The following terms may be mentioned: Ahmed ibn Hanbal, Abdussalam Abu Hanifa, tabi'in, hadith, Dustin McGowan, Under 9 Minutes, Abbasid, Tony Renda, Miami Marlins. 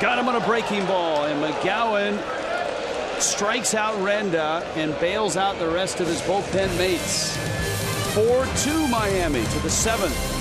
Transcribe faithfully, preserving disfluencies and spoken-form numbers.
Got him on a breaking ball, and McGowan strikes out Renda and bails out the rest of his bullpen mates. four two Miami to the seventh.